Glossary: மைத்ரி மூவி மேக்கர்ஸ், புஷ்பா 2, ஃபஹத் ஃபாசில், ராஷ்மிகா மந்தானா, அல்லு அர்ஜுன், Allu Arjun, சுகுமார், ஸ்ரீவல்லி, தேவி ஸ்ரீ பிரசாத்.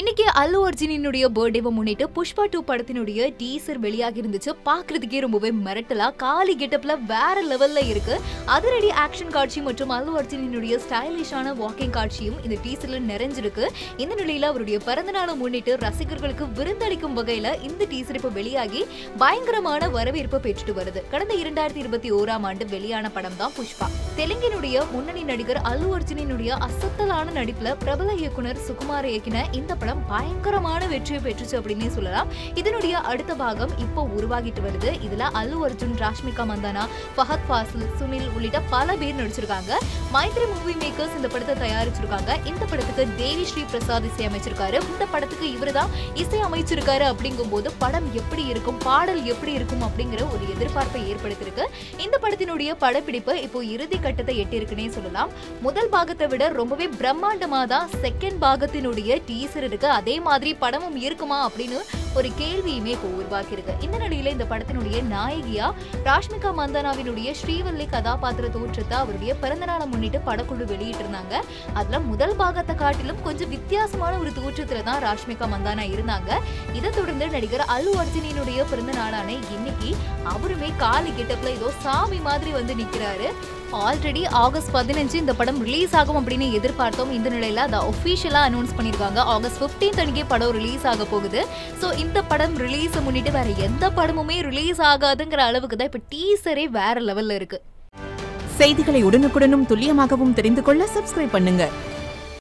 இன்னைக்கு அல்லு அர்ஜுனினுடைய பர்த்டேவை முன்னிட்டு புஷ்பா 2 படத்தினுடைய டீசர் வெளியாகி இருந்துச்சு. பார்க்குறதுக்கே ரொம்பவே மிரட்டலா காலி கெட்டப்ல வேற லெவல்ல இருக்கு. அதிரடி ஆக்ஷன் காட்சி மற்றும் அல்லு அர்ஜுனினுடைய ஸ்டைலிஷான வாக்கிங் காட்சியும் இந்த டீசர்ல நிறைஞ்சிருக்கு. இந்த நிலையில அவருடைய பிறந்தநாளை முன்னிட்டு ரசிகர்களுக்கு விருந்தளிக்கும் வகையில இந்த டீசர் இப்ப வெளியாகி பயங்கரமான வரவேற்பு பெற்றுட்டு வருது. கடந்த 2021 ஆண்டு வெளியான படம் தான் புஷ்பா. தெலுங்கினுடைய முன்னணி நடிகர் அல்லு அர்ஜுனினுடைய அசத்தலான நடிப்புல பிரபல இயக்குனர் சுகுமார் இயக்கின இந்த படம் பயங்கரமான வெற்றியை பெற்றுச்சு அப்படின்னு சொல்லலாம். இதனுடைய அடுத்த பாகம் இப்போ உருவாகிட்டு வருது. இதுல அல்லு அர்ஜுன், ராஷ்மிகா மந்தானா, ஃபஹத் ஃபாசில், சுனில் உள்ளிட்ட பல பேர் நடிச்சிருக்காங்க. மைத்ரி மூவி மேக்கர்ஸ் இந்த படத்தை தயாரிச்சிருக்காங்க. இந்த படத்துக்கு தேவி ஸ்ரீ பிரசாத் இசை அமைச்சிருக்காரு. இந்த படத்துக்கு இவர்தான் இசை அமைச்சிருக்காரு. அப்படிங்கும் போது படம் எப்படி இருக்கும், பாடல் எப்படி இருக்கும் அப்படிங்கிற ஒரு எதிர்பார்ப்பை ஏற்படுத்திருக்கு. இந்த படத்தினுடைய படப்பிடிப்பு இப்போ இறுதி கட்டத்தை எட்டிருக்குன்னே சொல்லலாம். முதல் பாகத்தை விட ரொம்பவே பிரம்மாண்டமா தான் செகண்ட் பாகத்தினுடைய டீசர் இருக்கு. அதே மாதிரி படமும் இருக்குமா அப்படின்னு ஒரு கேள்வியுமே இப்போ உருவாக்கியிருக்கு. இந்த நிலையில இந்த படத்தினுடைய நாயகியா ராஷ்மிகா மந்தானாவினுடைய ஸ்ரீவல்லி கதாபாத்திர தோற்றத்தை அவருடைய பிறந்தநாளை முன்னிட்டு படக்குழு வெளியிட்டிருந்தாங்க. அதுல முதல் பாகத்தை காட்டிலும் கொஞ்சம் வித்தியாசமான ஒரு தோற்றத்துல தான் ராஷ்மிகா மந்தானா இருந்தாங்க. இதை தொடர்ந்து நடிகர் அல்லு அர்ஜுனினுடைய பிறந்த நாளான இன்னைக்கு அவருமே காலி கெட்டப்ல ஏதோ சாமி மாதிரி வந்து நிக்கிறாரு. ஆல்ரெடி ஆகஸ்ட் 15 இந்த படம் ரிலீஸ் ஆகும் அப்படின்னு எதிர்பார்த்தோம். இந்த நிலையில அதை ஒஃபிஷியலா அனௌன்ஸ் பண்ணிருக்காங்க. ஆகஸ்ட் 15 அன்னைக்கு படம் ரிலீஸ் ஆக போகுது. ஸோ இந்த படம் ரிலீஸை முன்னிட்டு வேற எந்த படமுமே ரிலீஸ் ஆகாதுங்கிற அளவுக்கு தான் இப்போ டீசரே வேற லெவல்ல இருக்கு. செய்திகளை உடனுக்குடனும் துல்லியமாகவும் தெரிந்து கொள்ள சப்ஸ்கிரைப் பண்ணுங்க.